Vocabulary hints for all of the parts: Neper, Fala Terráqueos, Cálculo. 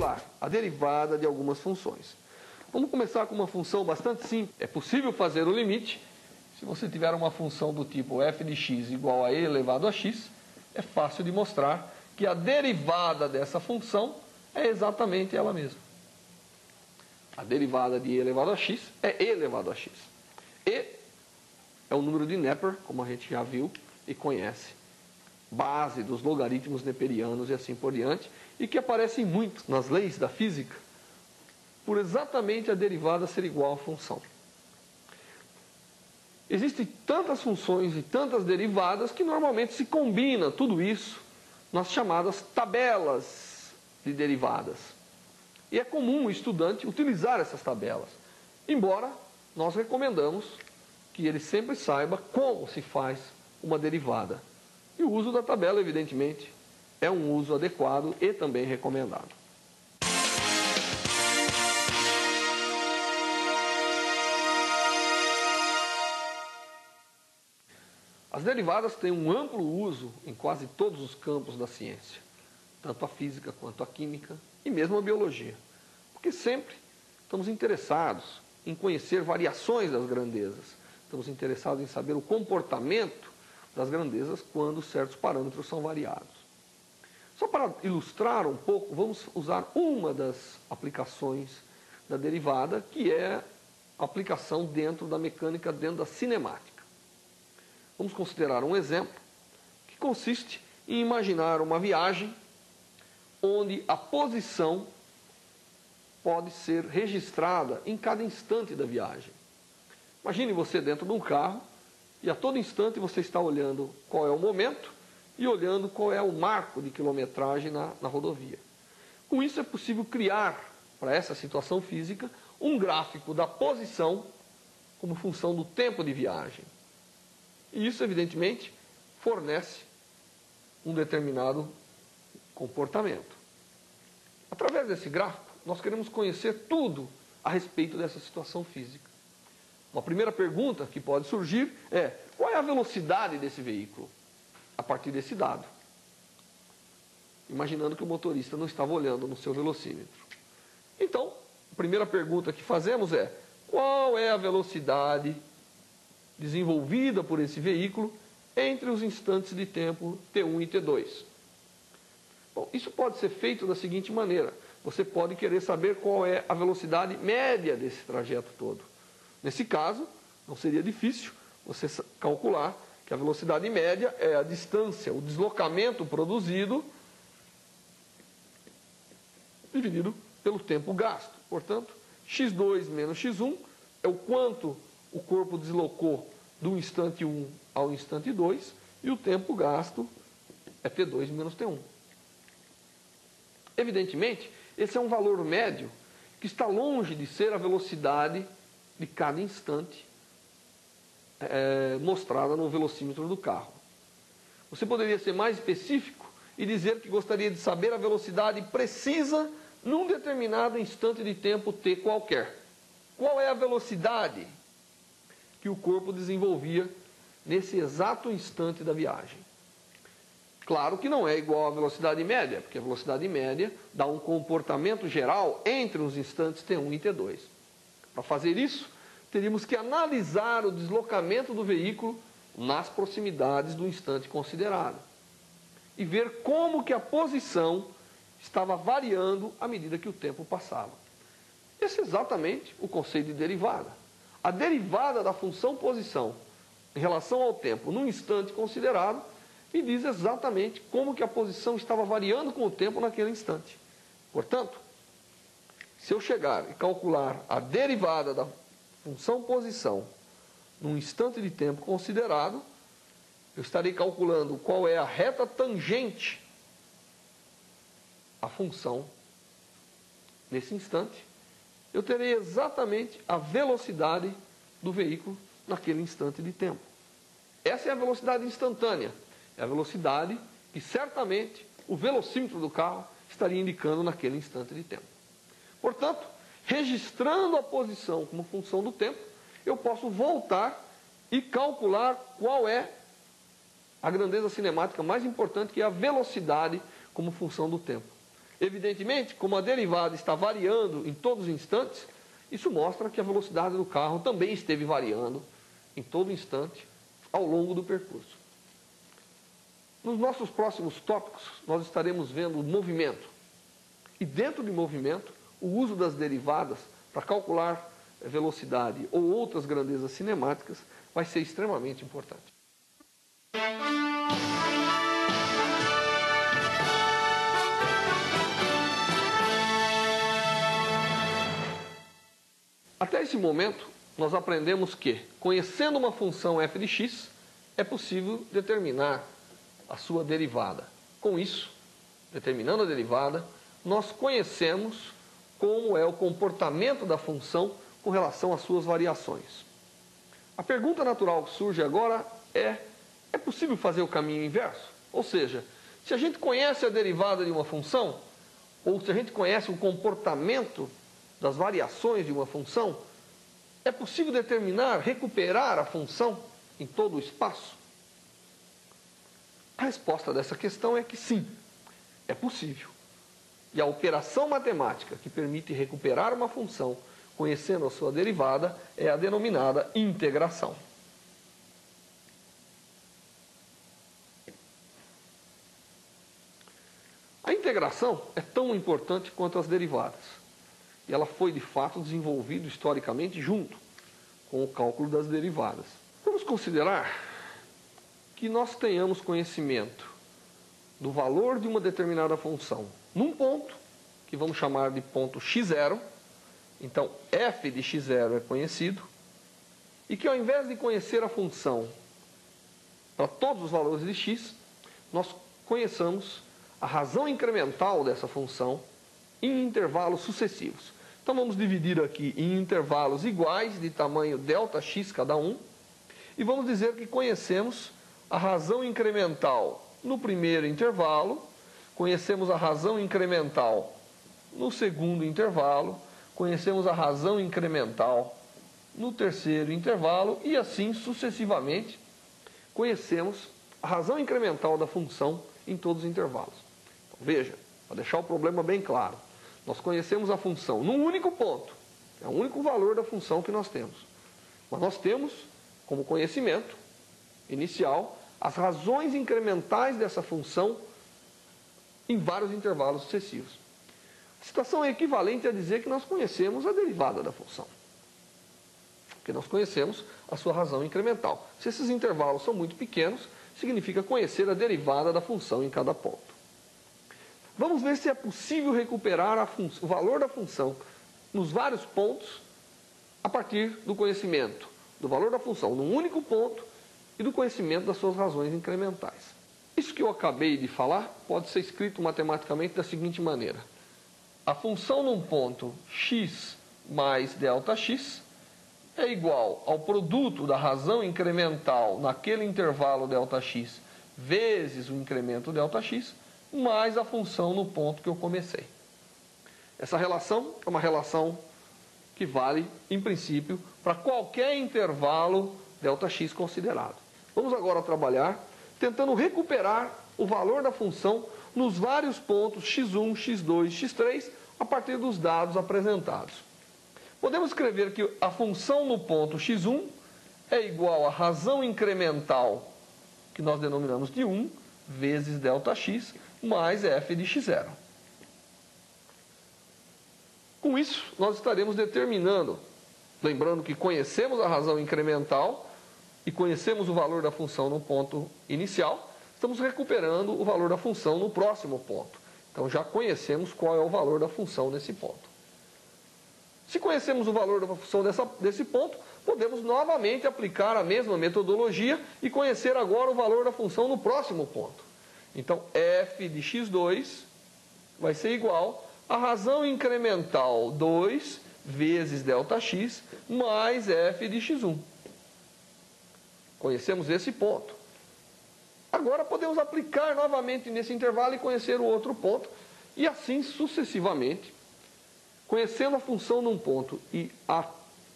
calcular a derivada de algumas funções. Vamos começar com uma função bastante simples. É possível fazer o limite. Se você tiver uma função do tipo f de x igual a e elevado a x, é fácil de mostrar que a derivada dessa função é exatamente ela mesma. A derivada de e elevado a x é e elevado a x. E é o número de Neper, como a gente já viu e conhece. Base dos logaritmos neperianos e assim por diante, e que aparecem muito nas leis da física, por exatamente a derivada ser igual à função. Existem tantas funções e tantas derivadas que normalmente se combina tudo isso nas chamadas tabelas de derivadas. E é comum o estudante utilizar essas tabelas, embora nós recomendamos que ele sempre saiba como se faz uma derivada. E o uso da tabela, evidentemente, é um uso adequado e também recomendado. As derivadas têm um amplo uso em quase todos os campos da ciência, tanto a física quanto a química e mesmo a biologia, porque sempre estamos interessados em conhecer variações das grandezas, estamos interessados em saber o comportamento das grandezas quando certos parâmetros são variados. Só para ilustrar um pouco, vamos usar uma das aplicações da derivada, que é a aplicação dentro da mecânica, dentro da cinemática. Vamos considerar um exemplo que consiste em imaginar uma viagem onde a posição pode ser registrada em cada instante da viagem. Imagine você dentro de um carro e a todo instante você está olhando qual é o momento e olhando qual é o marco de quilometragem na rodovia. Com isso é possível criar, para essa situação física, um gráfico da posição como função do tempo de viagem. E isso, evidentemente, fornece um determinado comportamento. Através desse gráfico, nós queremos conhecer tudo a respeito dessa situação física. Uma primeira pergunta que pode surgir é: qual é a velocidade desse veículo a partir desse dado? Imaginando que o motorista não estava olhando no seu velocímetro. Então, a primeira pergunta que fazemos é: qual é a velocidade desenvolvida por esse veículo entre os instantes de tempo T1 e T2. Bom, isso pode ser feito da seguinte maneira. Você pode querer saber qual é a velocidade média desse trajeto todo. Nesse caso, não seria difícil você calcular que a velocidade média é a distância, o deslocamento produzido dividido pelo tempo gasto. Portanto, x2 menos x1 é o quanto o corpo deslocou do instante 1 ao instante 2 e o tempo gasto é T2 menos T1. Evidentemente, esse é um valor médio que está longe de ser a velocidade de cada instante mostrada no velocímetro do carro. Você poderia ser mais específico e dizer que gostaria de saber a velocidade precisa num determinado instante de tempo T qualquer. Qual é a velocidade que o corpo desenvolvia nesse exato instante da viagem? Claro que não é igual à velocidade média, porque a velocidade média dá um comportamento geral entre os instantes T1 e T2. Para fazer isso, teríamos que analisar o deslocamento do veículo nas proximidades do instante considerado e ver como que a posição estava variando à medida que o tempo passava. Esse é exatamente o conceito de derivada. A derivada da função posição em relação ao tempo, num instante considerado, me diz exatamente como que a posição estava variando com o tempo naquele instante. Portanto, se eu chegar e calcular a derivada da função posição num instante de tempo considerado, eu estarei calculando qual é a reta tangente à função nesse instante. Eu terei exatamente a velocidade do veículo naquele instante de tempo. Essa é a velocidade instantânea. É a velocidade que certamente o velocímetro do carro estaria indicando naquele instante de tempo. Portanto, registrando a posição como função do tempo, eu posso voltar e calcular qual é a grandeza cinemática mais importante, que é a velocidade como função do tempo. Evidentemente, como a derivada está variando em todos os instantes, isso mostra que a velocidade do carro também esteve variando em todo instante ao longo do percurso. Nos nossos próximos tópicos, nós estaremos vendo o movimento. E dentro de movimento, o uso das derivadas para calcular velocidade ou outras grandezas cinemáticas vai ser extremamente importante. Até esse momento, nós aprendemos que, conhecendo uma função f de x, é possível determinar a sua derivada. Com isso, determinando a derivada, nós conhecemos como é o comportamento da função com relação às suas variações. A pergunta natural que surge agora é: é possível fazer o caminho inverso? Ou seja, se a gente conhece a derivada de uma função, ou se a gente conhece o comportamento das variações de uma função, é possível determinar, recuperar a função em todo o espaço? A resposta dessa questão é que sim, é possível. E a operação matemática que permite recuperar uma função, conhecendo a sua derivada, é a denominada integração. A integração é tão importante quanto as derivadas. E ela foi, de fato, desenvolvida historicamente junto com o cálculo das derivadas. Vamos considerar que nós tenhamos conhecimento do valor de uma determinada função num ponto, que vamos chamar de ponto x0. Então, f de x0 é conhecido. E que ao invés de conhecer a função para todos os valores de x, nós conheçamos a razão incremental dessa função em intervalos sucessivos. Então, vamos dividir aqui em intervalos iguais, de tamanho Δx cada um, e vamos dizer que conhecemos a razão incremental no primeiro intervalo, conhecemos a razão incremental no segundo intervalo, conhecemos a razão incremental no terceiro intervalo, e assim sucessivamente conhecemos a razão incremental da função em todos os intervalos. Então, veja, para deixar o problema bem claro, nós conhecemos a função num único ponto. É o único valor da função que nós temos. Mas nós temos, como conhecimento inicial, as razões incrementais dessa função em vários intervalos sucessivos. A situação é equivalente a dizer que nós conhecemos a derivada da função, porque nós conhecemos a sua razão incremental. Se esses intervalos são muito pequenos, significa conhecer a derivada da função em cada ponto. Vamos ver se é possível recuperar o valor da função nos vários pontos a partir do conhecimento do valor da função num único ponto e do conhecimento das suas razões incrementais. Isso que eu acabei de falar pode ser escrito matematicamente da seguinte maneira: a função num ponto x mais Δx é igual ao produto da razão incremental naquele intervalo Δx vezes o incremento Δx, mais a função no ponto que eu comecei. Essa relação é uma relação que vale, em princípio, para qualquer intervalo Δx considerado. Vamos agora trabalhar tentando recuperar o valor da função nos vários pontos x1, x2, x3, a partir dos dados apresentados. Podemos escrever que a função no ponto x1 é igual à razão incremental, que nós denominamos de 1, vezes Δx, mais f de x0. Com isso, nós estaremos determinando, lembrando que conhecemos a razão incremental e conhecemos o valor da função no ponto inicial, estamos recuperando o valor da função no próximo ponto. Então, já conhecemos qual é o valor da função nesse ponto. Se conhecemos o valor da função desse ponto, podemos novamente aplicar a mesma metodologia e conhecer agora o valor da função no próximo ponto. Então, f de x2 vai ser igual à razão incremental 2 vezes Δx mais f de x1. Conhecemos esse ponto. Agora podemos aplicar novamente nesse intervalo e conhecer o outro ponto, e assim sucessivamente, conhecendo a função num ponto e a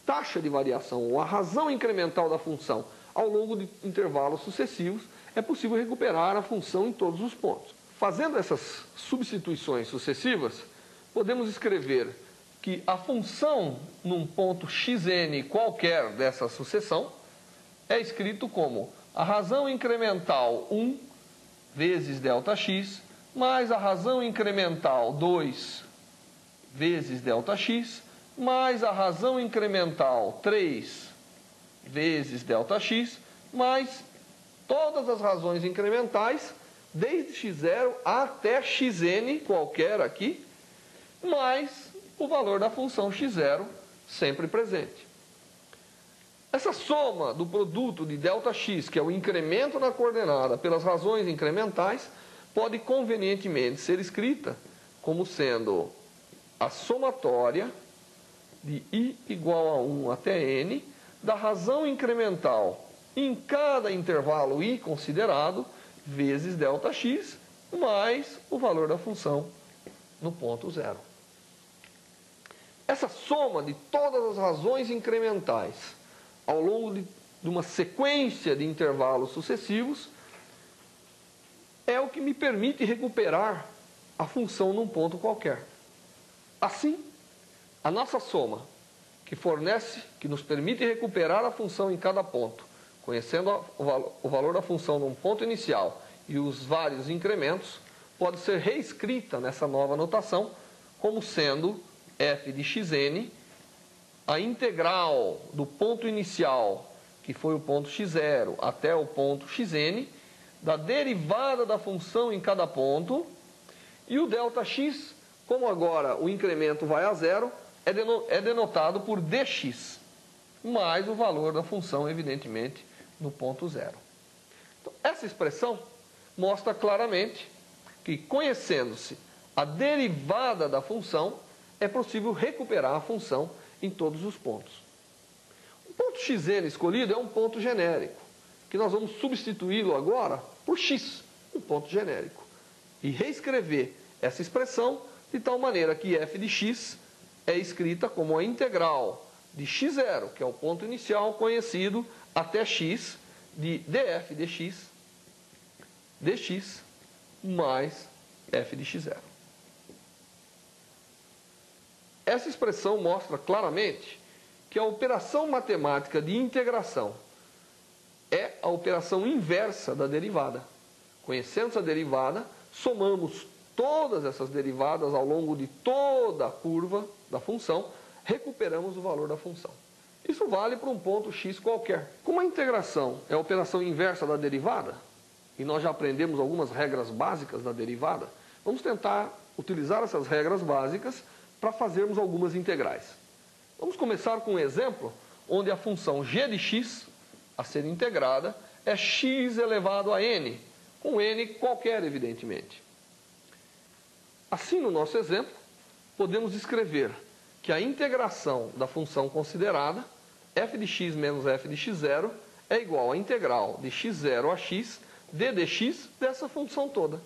taxa de variação ou a razão incremental da função ao longo de intervalos sucessivos, é possível recuperar a função em todos os pontos. Fazendo essas substituições sucessivas, podemos escrever que a função num ponto xn qualquer dessa sucessão é escrito como a razão incremental 1 vezes Δx mais a razão incremental 2 vezes Δx mais a razão incremental 3 vezes Δx mais todas as razões incrementais desde x0 até xn qualquer aqui, mais o valor da função x0 sempre presente. Essa soma do produto de Δx, que é o incremento na coordenada pelas razões incrementais, pode convenientemente ser escrita como sendo a somatória de i igual a 1 até n da razão incremental em cada intervalo i considerado vezes Δx mais o valor da função no ponto zero. Essa soma de todas as razões incrementais ao longo de uma sequência de intervalos sucessivos é o que me permite recuperar a função num ponto qualquer. Assim, a nossa soma, que nos permite recuperar a função em cada ponto, conhecendo o valor da função num ponto inicial e os vários incrementos, pode ser reescrita nessa nova notação como sendo f de xn a integral do ponto inicial, que foi o ponto x0, até o ponto xn, da derivada da função em cada ponto, e o Δx, como agora o incremento vai a zero, é denotado por dx, mais o valor da função, evidentemente, no ponto zero. Então, essa expressão mostra claramente que, conhecendo-se a derivada da função, é possível recuperar a função em todos os pontos. O ponto xn escolhido é um ponto genérico, que nós vamos substituí-lo agora por x, um ponto genérico, e reescrever essa expressão de tal maneira que f de x é escrita como a integral de x0, que é o ponto inicial conhecido, até x, de df dx mais f de x0. Essa expressão mostra claramente que a operação matemática de integração é a operação inversa da derivada. Conhecendo a derivada, somamos todas essas derivadas ao longo de toda a curva da função, recuperamos o valor da função. Isso vale para um ponto x qualquer. Como a integração é a operação inversa da derivada, e nós já aprendemos algumas regras básicas da derivada, vamos tentar utilizar essas regras básicas para fazermos algumas integrais. Vamos começar com um exemplo onde a função g de x a ser integrada é x elevado a n, com n qualquer, evidentemente. Assim, no nosso exemplo, podemos escrever que a integração da função considerada, f de x menos f de x0, é igual à integral de x0 a x d dx dessa função toda.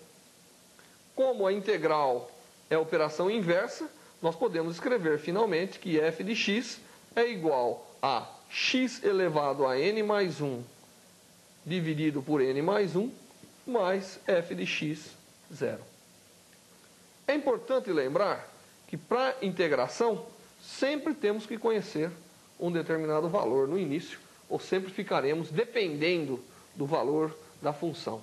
Como a integral é a operação inversa, nós podemos escrever finalmente que f de x é igual a x elevado a n mais 1 dividido por n mais 1 mais f de x, zero. É importante lembrar que para integração, sempre temos que conhecer um determinado valor no início, ou sempre ficaremos dependendo do valor da função.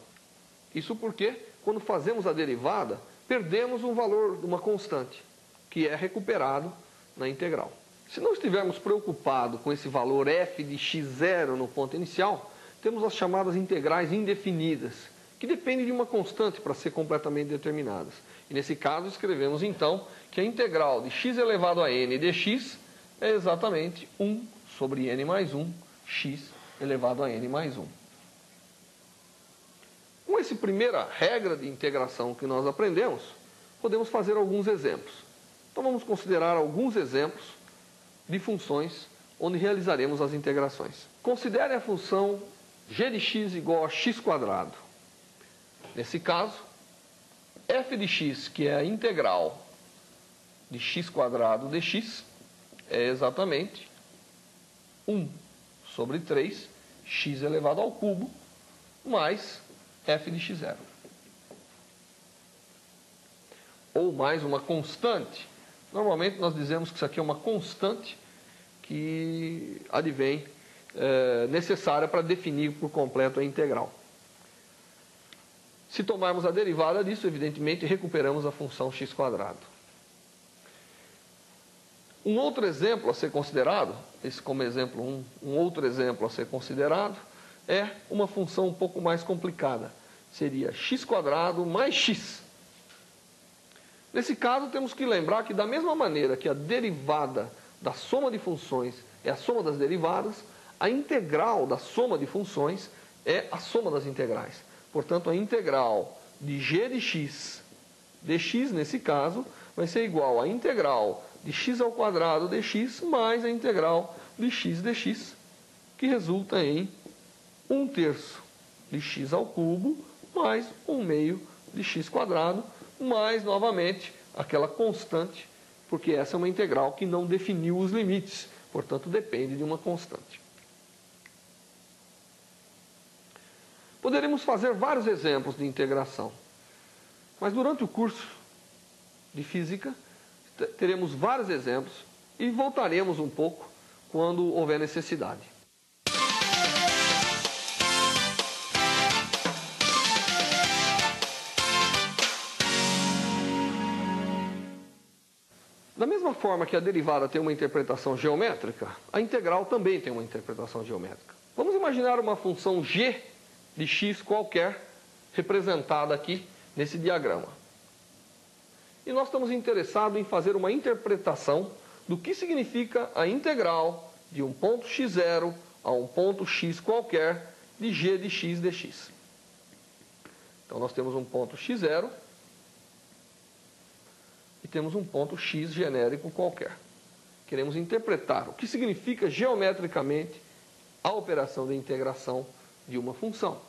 Isso porque, quando fazemos a derivada, perdemos um valor de uma constante, que é recuperado na integral. Se não estivermos preocupados com esse valor f de x0 no ponto inicial, temos as chamadas integrais indefinidas, que dependem de uma constante para ser completamente determinadas. E nesse caso, escrevemos então que a integral de x elevado a n dx é exatamente 1 sobre n mais 1, x elevado a n mais 1. Com essa primeira regra de integração que nós aprendemos, podemos fazer alguns exemplos. Então vamos considerar alguns exemplos de funções onde realizaremos as integrações. Considere a função g de x igual a x². Nesse caso, f de x, que é a integral de x² dx, é exatamente 1 sobre 3, x elevado ao cubo, mais f de x0. ou mais uma constante. Normalmente nós dizemos que isso aqui é uma constante que advém necessária para definir por completo a integral. Se tomarmos a derivada disso, evidentemente, recuperamos a função x². Um outro exemplo a ser considerado, esse como exemplo 1, um outro exemplo a ser considerado, é uma função um pouco mais complicada. Seria x² mais x. Nesse caso, temos que lembrar que, da mesma maneira que a derivada da soma de funções é a soma das derivadas, a integral da soma de funções é a soma das integrais. Portanto, a integral de g de x dx, nesse caso, vai ser igual à integral de x² dx mais a integral de x dx, que resulta em 1/3 de x³ mais 1/2 de x², mais, novamente, aquela constante, porque essa é uma integral que não definiu os limites, portanto, depende de uma constante. Poderemos fazer vários exemplos de integração, mas durante o curso de Física teremos vários exemplos e voltaremos um pouco quando houver necessidade. Da mesma forma que a derivada tem uma interpretação geométrica, a integral também tem uma interpretação geométrica. Vamos imaginar uma função g de x qualquer, representada aqui nesse diagrama. E nós estamos interessados em fazer uma interpretação do que significa a integral de um ponto x0 a um ponto x qualquer de g de x dx. Então, nós temos um ponto x0. E temos um ponto x genérico qualquer. Queremos interpretar o que significa geometricamente a operação de integração de uma função.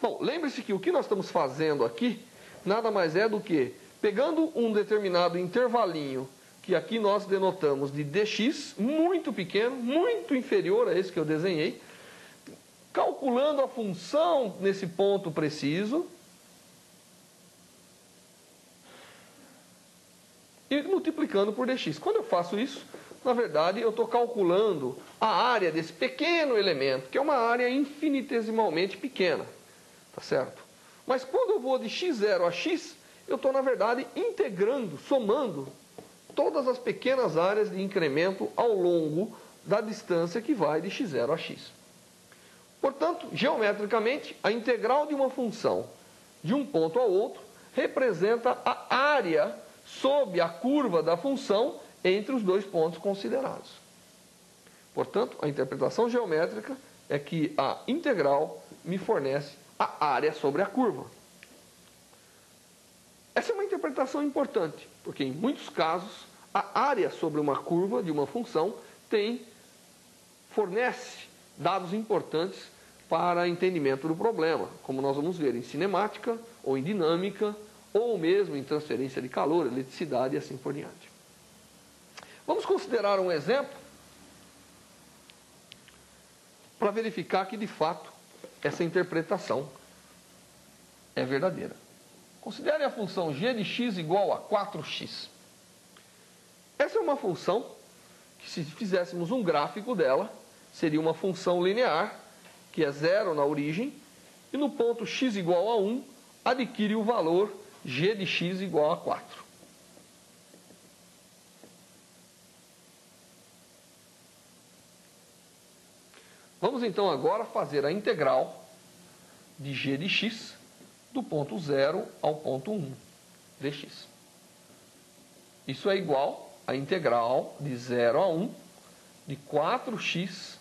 Bom, lembre-se que o que nós estamos fazendo aqui nada mais é do que pegando um determinado intervalinho que aqui nós denotamos de dx, muito pequeno, muito inferior a esse que eu desenhei, calculando a função nesse ponto preciso, e multiplicando por dx. Quando eu faço isso, na verdade, eu estou calculando a área desse pequeno elemento, que é uma área infinitesimalmente pequena, tá certo? Mas quando eu vou de x0 a x, eu estou, na verdade, integrando, somando todas as pequenas áreas de incremento ao longo da distância que vai de x0 a x. Portanto, geometricamente, a integral de uma função de um ponto ao outro representa a área sob a curva da função entre os dois pontos considerados. Portanto, a interpretação geométrica é que a integral me fornece a área sobre a curva. Essa é uma interpretação importante, porque em muitos casos a área sobre uma curva de uma função fornece dados importantes para entendimento do problema, como nós vamos ver em cinemática ou em dinâmica, ou mesmo em transferência de calor, eletricidade e assim por diante. Vamos considerar um exemplo para verificar que, de fato, essa interpretação é verdadeira. Considere a função g de x igual a 4x. Essa é uma função que, se fizéssemos um gráfico dela, seria uma função linear, que é 0 na origem, e no ponto x igual a 1, adquire o valor g de x igual a 4. Vamos, então, agora fazer a integral de g de x do ponto 0 ao ponto 1 dx. Isso é igual à integral de 0 a 1 de 4x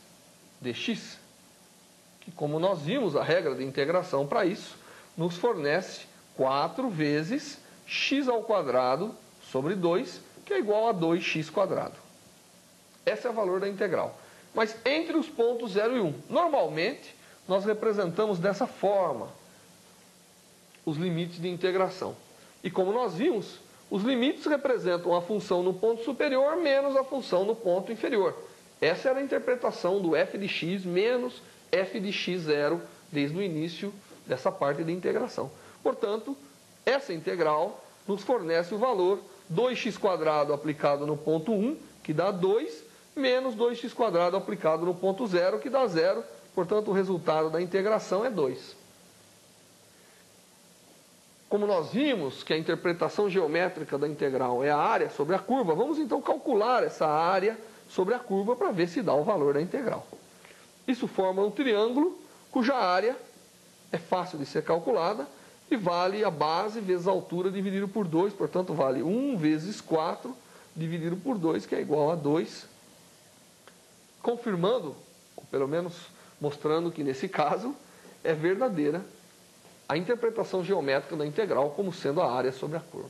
dx, que, como nós vimos a regra de integração para isso, nos fornece 4 vezes x² sobre 2, que é igual a 2x². Esse é o valor da integral. Mas entre os pontos 0 e 1, normalmente, nós representamos dessa forma os limites de integração. E como nós vimos, os limites representam a função no ponto superior menos a função no ponto inferior. Essa era a interpretação do f de x menos f de x0 desde o início dessa parte da integração. Portanto, essa integral nos fornece o valor 2x² aplicado no ponto 1, que dá 2, menos 2x² aplicado no ponto 0, que dá 0. Portanto, o resultado da integração é 2. Como nós vimos que a interpretação geométrica da integral é a área sobre a curva, vamos então calcular essa área sobre a curva para ver se dá o valor da integral. Isso forma um triângulo cuja área é fácil de ser calculada e vale a base vezes a altura dividido por 2, portanto vale 1 vezes 4 dividido por 2, que é igual a 2, confirmando, ou pelo menos mostrando que nesse caso é verdadeira a interpretação geométrica da integral como sendo a área sobre a curva.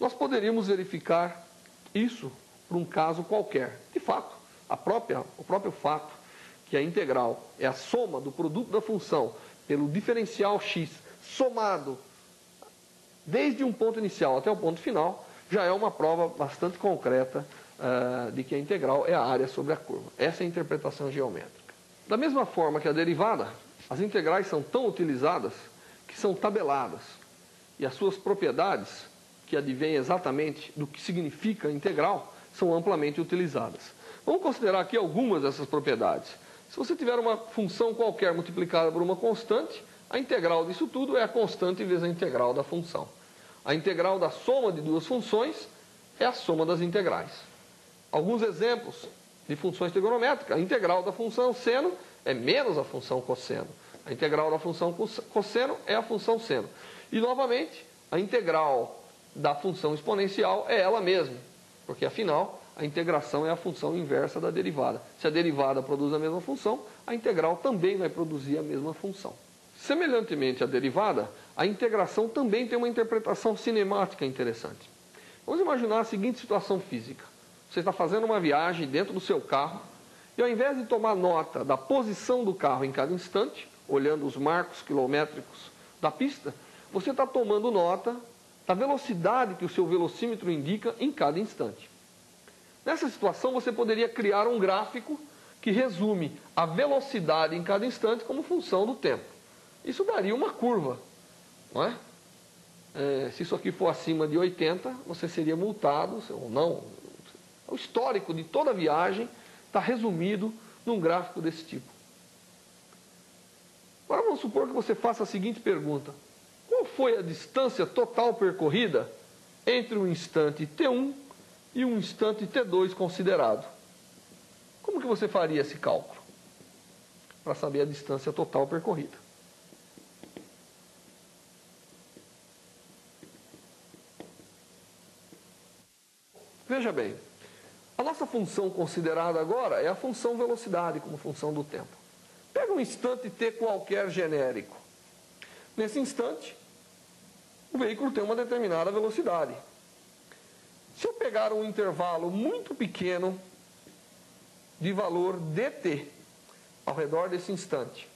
Nós poderíamos verificar isso por um caso qualquer. De fato, o próprio fato que a integral é a soma do produto da função pelo diferencial x somado desde um ponto inicial até o ponto final, já é uma prova bastante concreta de que a integral é a área sobre a curva. Essa é a interpretação geométrica. Da mesma forma que a derivada, as integrais são tão utilizadas que são tabeladas, e as suas propriedades, que advêm exatamente do que significa integral, são amplamente utilizadas. Vamos considerar aqui algumas dessas propriedades. Se você tiver uma função qualquer multiplicada por uma constante, a integral disso tudo é a constante vezes a integral da função. A integral da soma de duas funções é a soma das integrais. Alguns exemplos de funções trigonométricas: a integral da função seno é menos a função cosseno. A integral da função cosseno é a função seno. E, novamente, a integral da função exponencial é ela mesma, porque, afinal, a integração é a função inversa da derivada. Se a derivada produz a mesma função, a integral também vai produzir a mesma função. Semelhantemente à derivada, a integração também tem uma interpretação cinemática interessante. Vamos imaginar a seguinte situação física. Você está fazendo uma viagem dentro do seu carro e, ao invés de tomar nota da posição do carro em cada instante, olhando os marcos quilométricos da pista, você está tomando nota da velocidade que o seu velocímetro indica em cada instante. Nessa situação, você poderia criar um gráfico que resume a velocidade em cada instante como função do tempo. Isso daria uma curva, não é? Se isso aqui for acima de 80, você seria multado, ou não. O histórico de toda a viagem está resumido num gráfico desse tipo. Agora vamos supor que você faça a seguinte pergunta: qual foi a distância total percorrida entre um instante T1 e um instante T2 considerado? Como que você faria esse cálculo para saber a distância total percorrida? Veja bem, a nossa função considerada agora é a função velocidade como função do tempo. Pega um instante t qualquer genérico. Nesse instante, o veículo tem uma determinada velocidade. Se eu pegar um intervalo muito pequeno de valor dt ao redor desse instante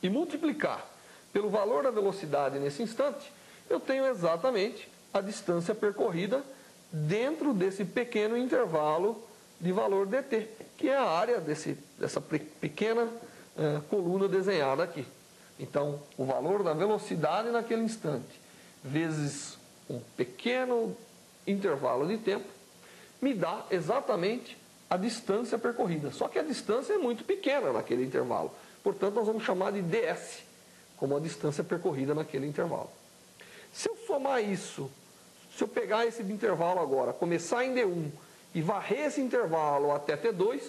e multiplicar pelo valor da velocidade nesse instante, eu tenho exatamente a distância percorrida dentro desse pequeno intervalo de valor dt, que é a área dessa pequena coluna desenhada aqui. Então, o valor da velocidade naquele instante, vezes um pequeno intervalo de tempo, me dá exatamente a distância percorrida. Só que a distância é muito pequena naquele intervalo. Portanto, nós vamos chamar de ds, como a distância percorrida naquele intervalo. Se eu somar isso, se eu pegar esse intervalo agora, começar em D1 e varrer esse intervalo até T2,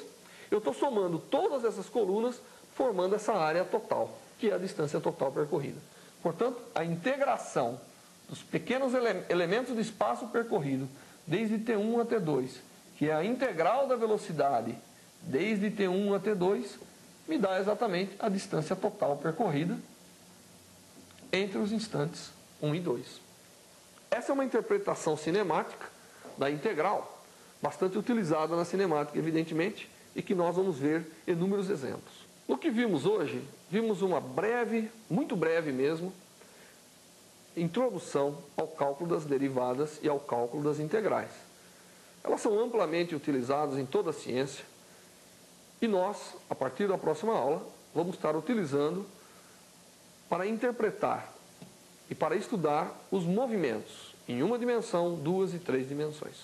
eu estou somando todas essas colunas, formando essa área total, que é a distância total percorrida. Portanto, a integração dos pequenos elementos de espaço percorrido, desde T1 a T2, que é a integral da velocidade desde T1 a T2, me dá exatamente a distância total percorrida entre os instantes 1 e 2. Essa é uma interpretação cinemática da integral, bastante utilizada na cinemática, evidentemente, e que nós vamos ver inúmeros exemplos. No que vimos hoje, vimos uma breve, muito breve mesmo, introdução ao cálculo das derivadas e ao cálculo das integrais. Elas são amplamente utilizadas em toda a ciência e nós, a partir da próxima aula, vamos estar utilizando para interpretar e para estudar os movimentos em uma dimensão, duas e três dimensões.